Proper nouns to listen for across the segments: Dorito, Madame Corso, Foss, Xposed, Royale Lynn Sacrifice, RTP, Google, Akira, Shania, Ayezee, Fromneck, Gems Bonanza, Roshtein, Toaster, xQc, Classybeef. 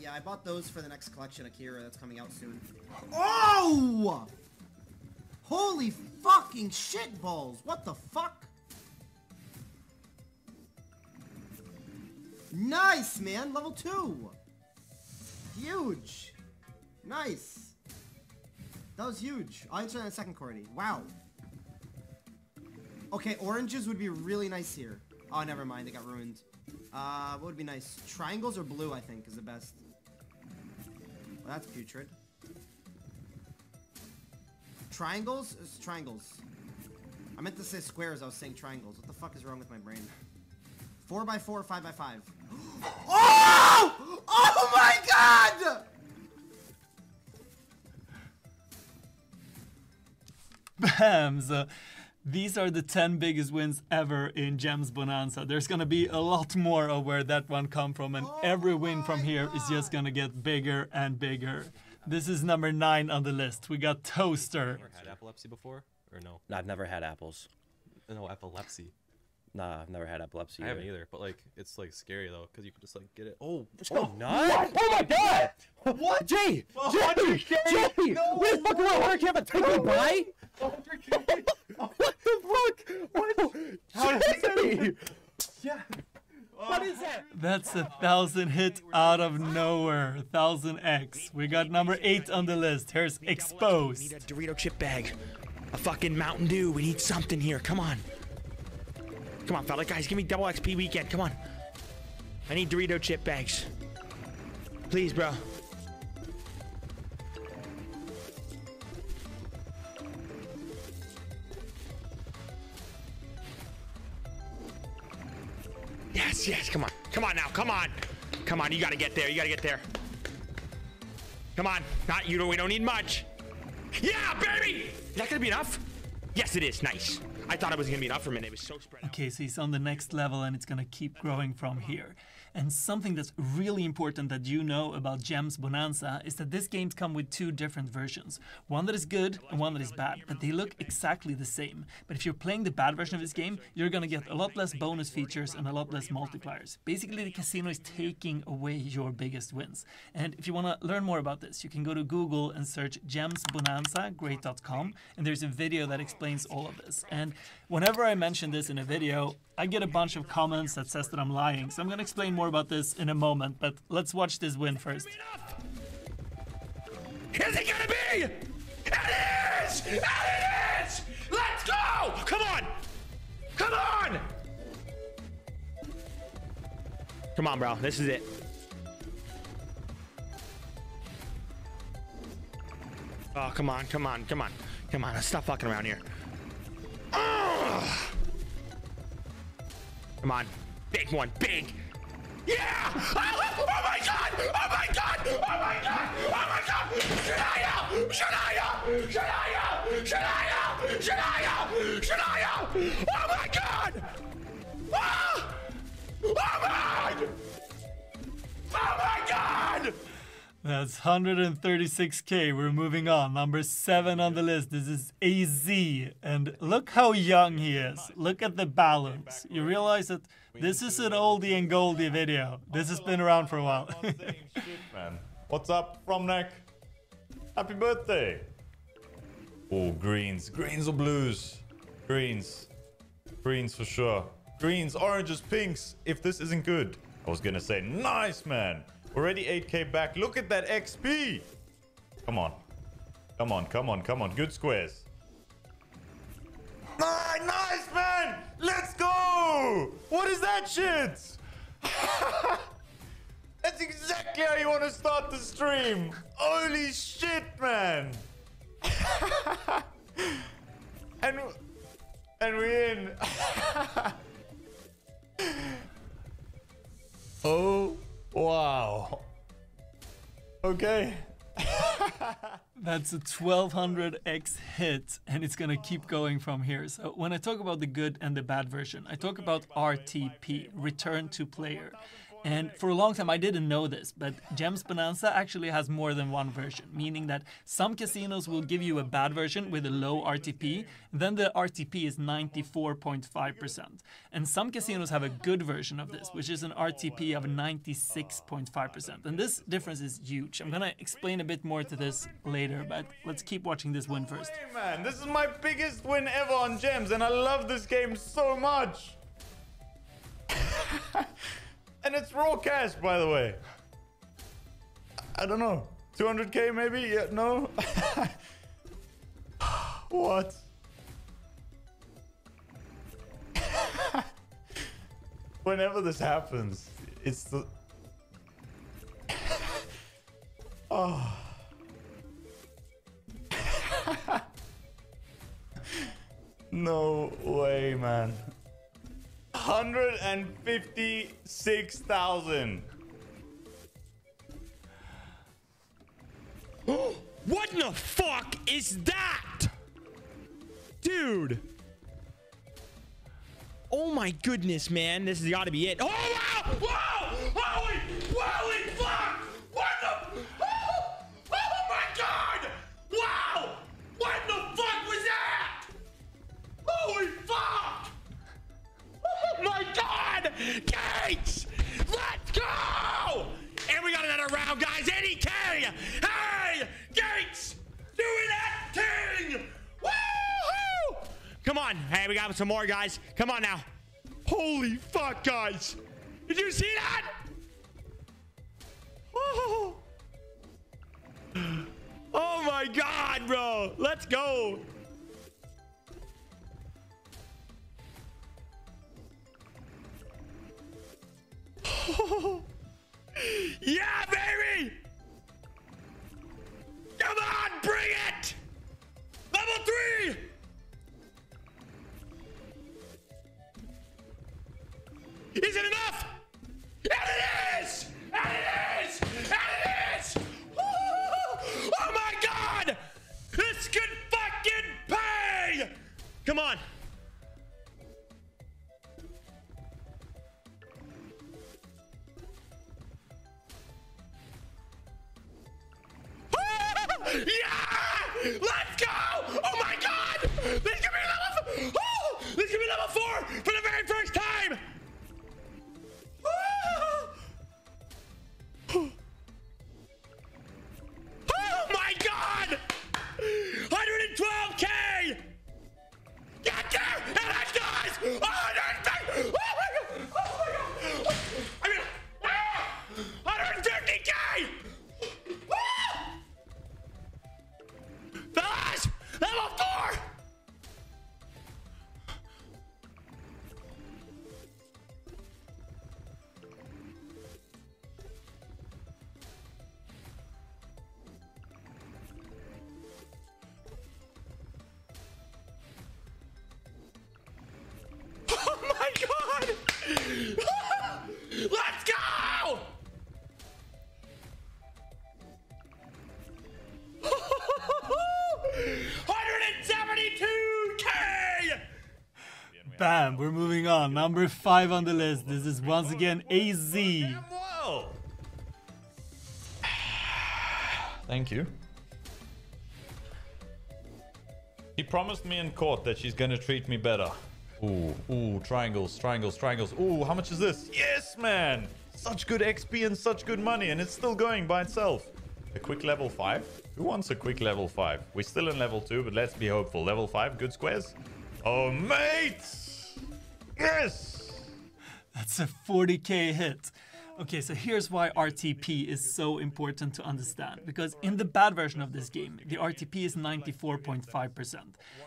Yeah, I bought those for the next collection, Akira, that's coming out soon. Oh! Holy fucking shit balls! What the fuck? Nice, man! Level 2! Huge! Nice! That was huge. I'll answer that in a second, Courtney. Wow. Okay, oranges would be really nice here. Oh, never mind. They got ruined. What would be nice? Triangles or blue, I think, is the best. Well, that's putrid. Triangles? It's triangles. I meant to say squares. I was saying triangles. What the fuck is wrong with my brain? 4x4, 5x5. Oh! Oh my god! Bams! These are the 10 biggest wins ever in Gems Bonanza. There's gonna be a lot more of where that one come from, and every win from here is just gonna get bigger and bigger. This is number 9 on the list. We got Toaster. Have you ever had epilepsy before? Or no? No, I've never had apples. No, epilepsy. Nah, I've never had epilepsy. I haven't either, but like, it's like scary though, because you can just like get it. Oh, oh, nice! Oh my god! What? Jay! Oh, Jay! No, where the fuck are we? You have a ticket, right? What the fuck? What? How did that Yeah. What is that? That's a 1,000 hit out of nowhere. 1,000x. We got number 8 on the list. Here's Xposed. We need a Dorito chip bag. A fucking Mountain Dew. We need something here. Come on. Come on, fella. Guys, give me double XP weekend. Come on. I need Dorito chip bags. Please, bro. Yes, yes, come on. Come on now, come on. Come on, you gotta get there, you gotta get there. Come on, not you, we don't need much. Yeah, baby! Is that gonna be enough? Yes, it is, nice. I thought it was gonna be enough for a minute, it was so spread out. Okay, so he's on the next level and it's gonna keep growing from here. And something that's really important that you know about Gems Bonanza is that these games come with 2 different versions. One that is good and one that is bad, but they look exactly the same. But if you're playing the bad version of this game, you're gonna get a lot less bonus features and a lot less multipliers. Basically, the casino is taking away your biggest wins. And if you wanna learn more about this, you can go to Google and search Gems Bonanza great.com, and there's a video that explains all of this. And whenever I mention this in a video, I get a bunch of comments that says that I'm lying, so I'm gonna explain more about this in a moment, but let's watch this win first. Is it gonna be? It is! It is! Let's go! Come on! Come on! Come on, bro. This is it. Oh, come on, come on, come on. Come on, let's stop fucking around here. Oh! Come on. Big one, big! Yeah! Oh my god! Oh my god! Oh my god! Oh my god! Shania! Shania! Shania! Shania! Shania! Shania! Oh my god! Ah! Oh my god! Oh my god! That's 136k. We're moving on. Number 7 on the list. This is Ayezee. And look how young he is. Look at the balance. You realize that this is an oldie and goldie video. This has been around for a while. What's up, Fromneck? Happy birthday. Oh, greens. Greens or blues? Greens. Greens for sure. Greens, oranges, pinks. If this isn't good. I was gonna say, nice, man. Already 8k back. Look at that XP. Come on. Come on, come on, come on. Good squares. Ah, nice, man. Let's go. What is that shit? That's exactly how you want to start the stream. Holy shit, man. and we're in. Oh. Wow. Okay. That's a 1200x hit, and it's gonna keep going from here. So when I talk about the good and the bad version, I talk about RTP, return to player. And for a long time I didn't know this, but Gems Bonanza actually has more than one version, meaning that some casinos will give you a bad version with a low RTP, then the RTP is 94.5%. And some casinos have a good version of this, which is an RTP of 96.5%. And this difference is huge. I'm gonna explain a bit more to this later, but let's keep watching this win first. Hey man, this is my biggest win ever on Gems, and I love this game so much. And it's raw cash, by the way. I don't know, 200k maybe? Yeah, no. What? Whenever this happens, it's the oh. No way, man. 156,000. What in the fuck is that? Dude. Oh my goodness, man. This has got to be it. Oh, wow. Wow. Holy, holy fuck. What the? Oh, oh my God. Wow. What in the fuck was that? Holy fuck. Oh my God! Gates! Let's go! And we got another round, guys. Any king! Hey! Gates! Doing that thing! Woohoo! Come on. Hey, we got some more, guys. Come on now. Holy fuck, guys. Did you see that? Oh, oh my God, bro. Let's go. Yeah, baby! Come on, bring it! Level 3! Is it enough? And it is! And it is! And it is! Woo! Oh my God! This could fucking pay! Come on. Let's go! Oh my God! This could be level 4! Oh! This could be level 4 for the very first time! Oh, oh my God! 112k! Get there! And it does! 150! Oh my God! Oh my God! I mean, ah! 150k! Fellas, level 4! Oh my God! Let's go! Bam, we're moving on. Number 5 on the list. This is once again Ayezee. Thank you. He promised me in court that she's gonna treat me better. Ooh, ooh, triangles, triangles, triangles. Ooh, how much is this? Yes, man! Such good XP and such good money, and it's still going by itself. A quick level 5? Who wants a quick level 5? We're still in level 2, but let's be hopeful. Level 5, good squares. Oh, mate! Yes! That's a 40k hit. Okay, so here's why RTP is so important to understand. Because in the bad version of this game, the RTP is 94.5%.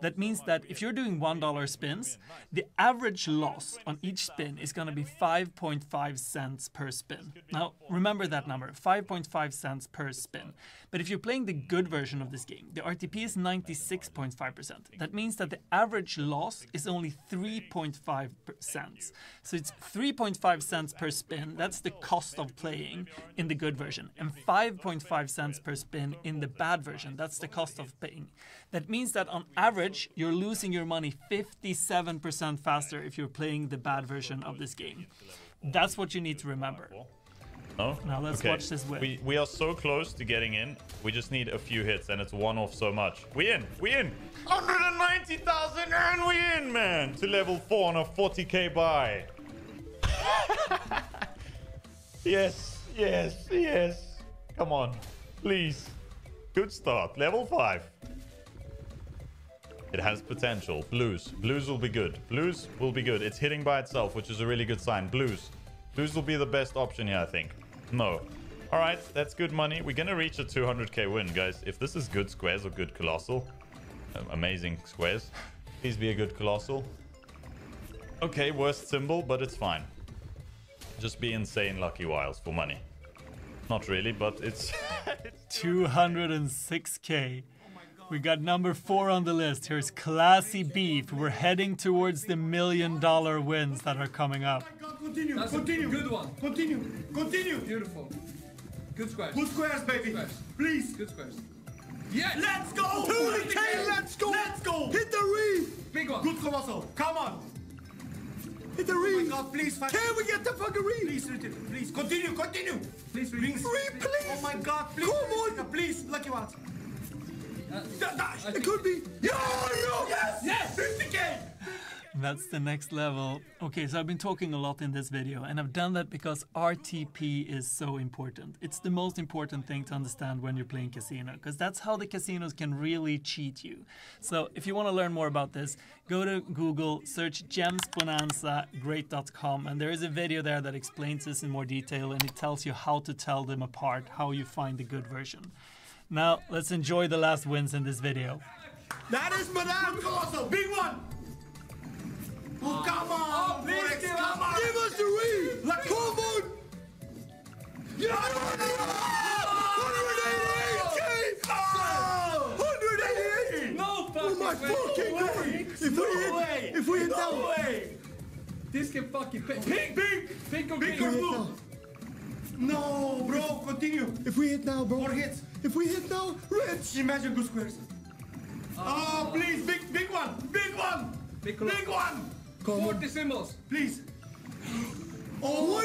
That means that if you're doing $1 spins, the average loss on each spin is going to be 5.5 cents per spin. Now, remember that number, 5.5 cents per spin. But if you're playing the good version of this game, the RTP is 96.5%. That means that the average loss is only 3.5 cents. So it's 3.5 cents per spin. That's the cost of playing in the good version, and 5.5 cents per spin in the bad version. That's the cost of paying. That means that on average, you're losing your money 57% faster if you're playing the bad version of this game. That's what you need to remember. No? Now let's watch this win. We are so close to getting in. We just need a few hits and it's one off so much. We in. We in. 190,000 and we in, man. To level 4 on a 40k buy. Yes. Yes. Yes. Come on. Please. Good start. Level 5. It has potential. Blues. Blues will be good. Blues will be good. It's hitting by itself, which is a really good sign. Blues. Blues will be the best option here, I think. No. All right. That's good money. We're going to reach a 200k win, guys. If this is good squares or good colossal. Amazing squares. Please be a good colossal. Okay. Worst symbol, but it's fine. Just be insane lucky wiles for money. Not really, but it's... 206k. We got number 4 on the list. Here's Classybeef. We're heading towards the $1 million wins that are coming up. Continue, continue. Good one. Continue, continue. Beautiful. Good squares. Good squares, baby. Good squares. Please. Good squares. Yes. Let's go. 200k. Let's go. Let's go. Hit the reef. Big one. Good colossal. Come on. Hit the reef. Oh my God, please. Can we get the fucking reef? Please, please. Continue, continue. Please, reef. Reef, please. Oh my God, please. Come on. Please, lucky one. It could be. Yes! 50k! That's the next level. Okay, so I've been talking a lot in this video, and I've done that because RTP is so important. It's the most important thing to understand when you're playing casino, because that's how the casinos can really cheat you. So if you want to learn more about this, go to Google, search Gems Bonanza great.com, and there is a video there that explains this in more detail, and it tells you how to tell them apart, how you find the good version. Now, let's enjoy the last wins in this video. That is Madame Corso, big one! Oh, come on! Oh, please, come on! Give us the read! Like, come on! Yeah! 188k! Oh! 188! No fucking way! Oh my fucking God! If we hit that way! This can fucking pay. Pink! Pink! Pink or blue! No, bro, continue! If we hit now, bro! More hits! If we hit now, rich! Imagine good squares. Oh, please, big one! Big one! Big one! Come 40 on. Symbols, please! Oh,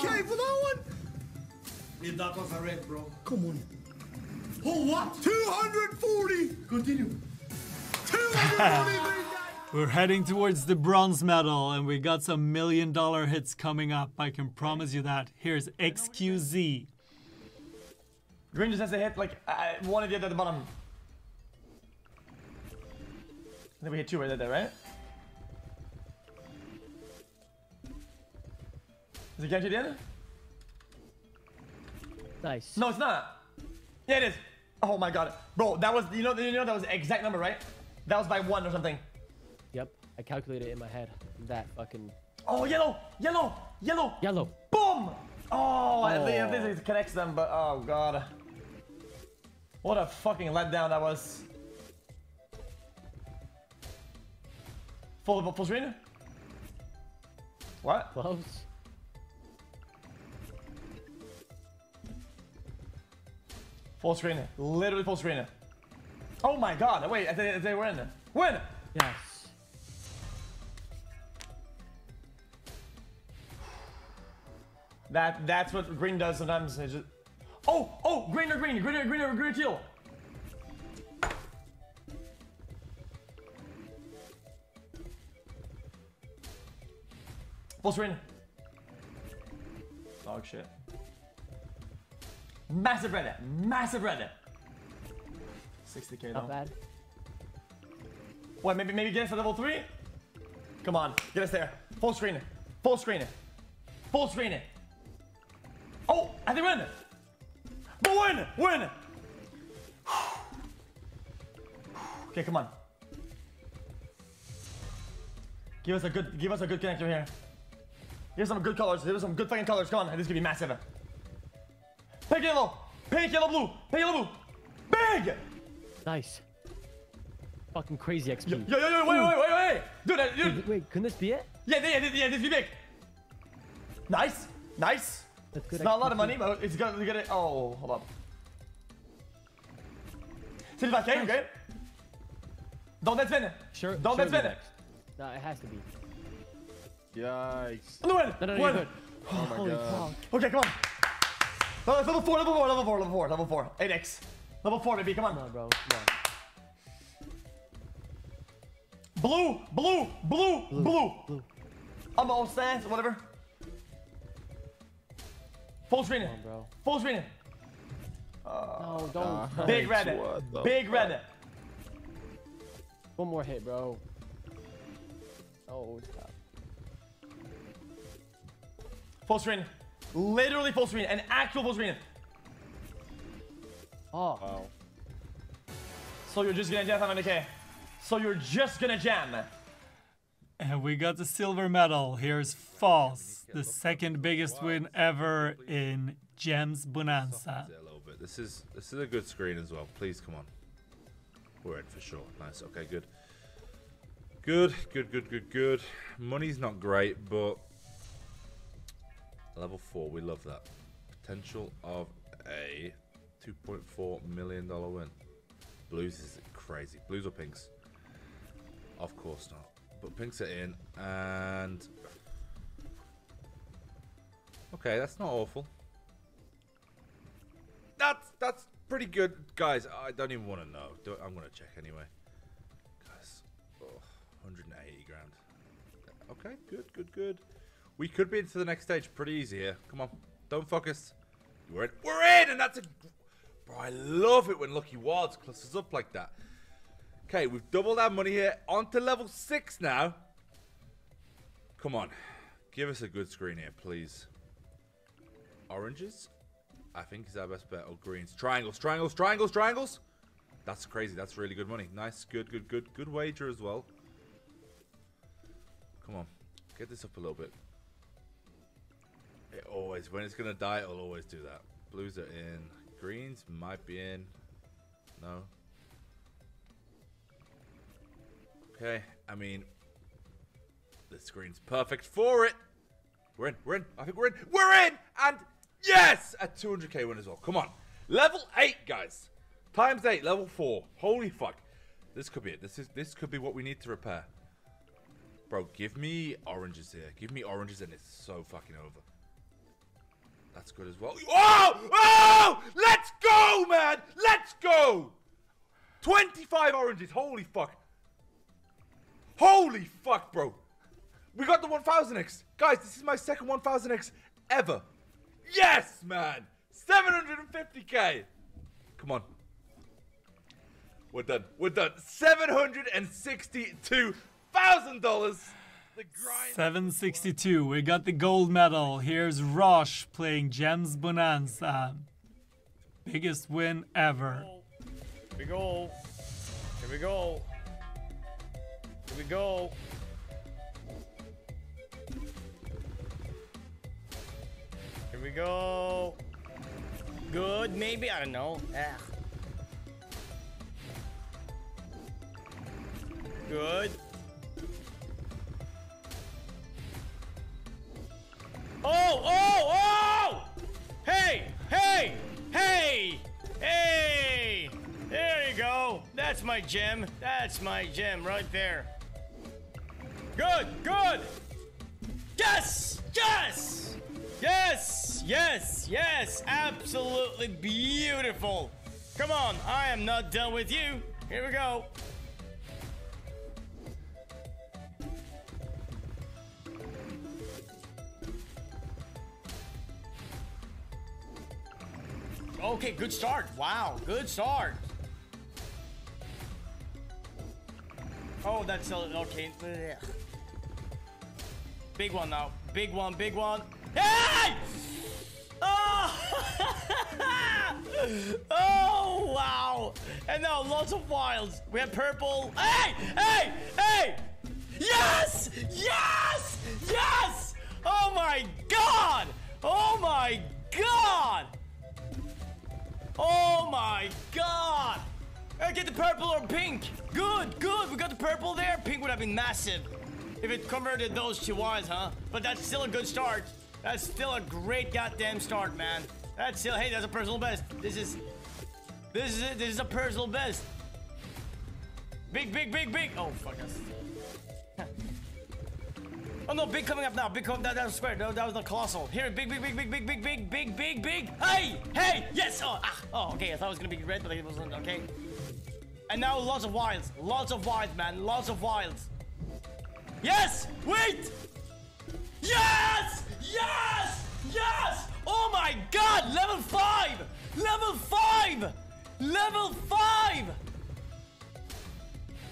22k for that one! If that was a red, bro. Come on. Oh, what? 240! Continue. 240! We're heading towards the bronze medal, and we got some $1 million hits coming up. I can promise you that. Here's xQc. Green just has to hit, like, one idiot at the bottom. Then we hit 2 right there, right? Is it guaranteed in? Nice. No, it's not. Yeah, it is. Oh my God. Bro, that was, you know that was the exact number, right? That was by 1 or something. Yep, I calculated it in my head. That fucking... Oh, yellow! Yellow! Yellow! Yellow. Boom! Oh, I think it connects them, but oh God. What a fucking letdown that was. Full screen? What? Close. Full screen. Literally full screen. Oh my God. Wait, they were in there. Win! Yes. That's what green does sometimes. Just... Oh, green or teal. Full screen. Dog shit. Massive red. 60k though. Not bad. What, maybe get us to level 3? Come on, get us there. Full screen. Oh, I think win. But win. Okay, come on. Give us a good connector here. Give us some good colors. Give us some good fucking colors. Come on, this could be massive. Pink, yellow, blue. Big. Nice. Fucking crazy XP. Yo, wait. Dude. Wait, couldn't this be it? Yeah, this be big. Nice. That's good. It's not a lot of money, but it's gonna get it. Oh, hold up. 35k, okay? Don't let spin. Sure. Don't let spin. No, it has to be. Yikes. No, win! Oh my god. Okay, come on. Oh, it's level 4. 8x. Level 4, baby, come on. No, bro. Blue. I'm all stands, whatever. Full screen it. Full screen it. No, don't. Big red. Big red. One more hit, bro. Oh, it's tough. Full screen. Literally full screen. An actual full screen. Oh. Wow. So you're just gonna jam 500k. So you're just gonna jam. And we got the silver medal. Here's Foss, the second biggest win ever in Gems Bonanza. This is a good screen as well. Please, come on. We're in for sure. Nice. Okay, good. Good. Money's not great, but level 4, we love that. Potential of a $2.4 million win. Blues is crazy. Blues or pinks? Of course not. But pinks are in, and okay, that's not awful. That's pretty good, guys. I don't even want to know. I'm gonna check anyway, guys. Oh, 180 grand. Okay, good. We could be into the next stage pretty easy here. Come on, don't focus. We're in, and that's a. Bro, I love it when Lucky Wilds clusters up like that. Okay, we've doubled our money here. On to level 6 now. Come on. Give us a good screen here, please. Oranges, I think, is our best bet. Or greens. Triangles. That's crazy. That's really good money. Nice. Good. Good wager as well. Come on. Get this up a little bit. It always, when it's going to die, it'll always do that. Blues are in. Greens might be in. No. Okay, I mean, the screen's perfect for it. We're in. I think we're in. And yes, a 200k win as well. Come on. Level 8, guys. Times 8, level 4. Holy fuck. This could be it. This could be what we need to repair. Bro, give me oranges here. Give me oranges, and it's so fucking over. That's good as well. Oh! Let's go, man. Let's go. 25 oranges. Holy fuck. Holy fuck, bro. We got the 1000x. Guys, this is my second 1000x ever. Yes, man. 750k. Come on. We're done. $762,000. The grind. 762. We got the gold medal. Here's Rosh playing Gems Bonanza. Biggest win ever. Here we go. Good, maybe, I don't know. Good. Oh! Hey! There you go. That's my gem. Right there. Good. Yes. Absolutely beautiful. Come on, I am not done with you. Here we go. Okay, good start. Wow, good start. Oh, that's okay. Big one now. Big one. Hey! Oh! Oh, wow. And now lots of wilds. We have purple. Hey! Yes! Oh my God! Get the purple or pink. Good. We got the purple there. Pink would have been massive if it converted those to ones, huh? But that's still a good start. That's still a great goddamn start, man. That's still, hey, that's a personal best. This is a personal best. Big. Oh, fuck us. Oh no, big coming up now. Big coming. That was square. No, that was not colossal. Here, big, big, big, big, big, big, big, big, big, big. Hey, hey, yes. Oh, ah. Oh, okay. I thought it was gonna be red, but it wasn't. Okay. And now lots of wilds. Lots of wilds, man. Lots of wilds. Yes. Wait. Yes. Yes. Yes. Oh my God. Level 5. Level 5. Level 5.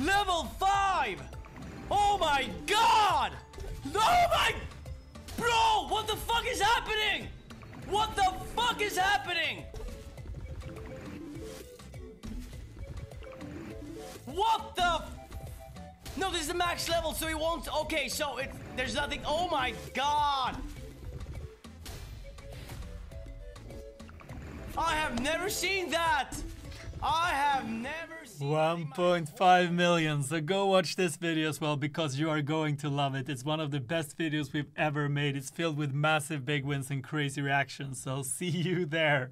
Level 5! Oh my God! No, oh my... Bro, what the fuck is happening? What the fuck is happening? What the... No, this is the max level, so he won't... Okay, so it... There's nothing... Oh my God! I have never seen that! I have never... 1.5 million, so go watch this video as well because you are going to love it. It's one of the best videos we've ever made. It's filled with massive big wins and crazy reactions, so see you there.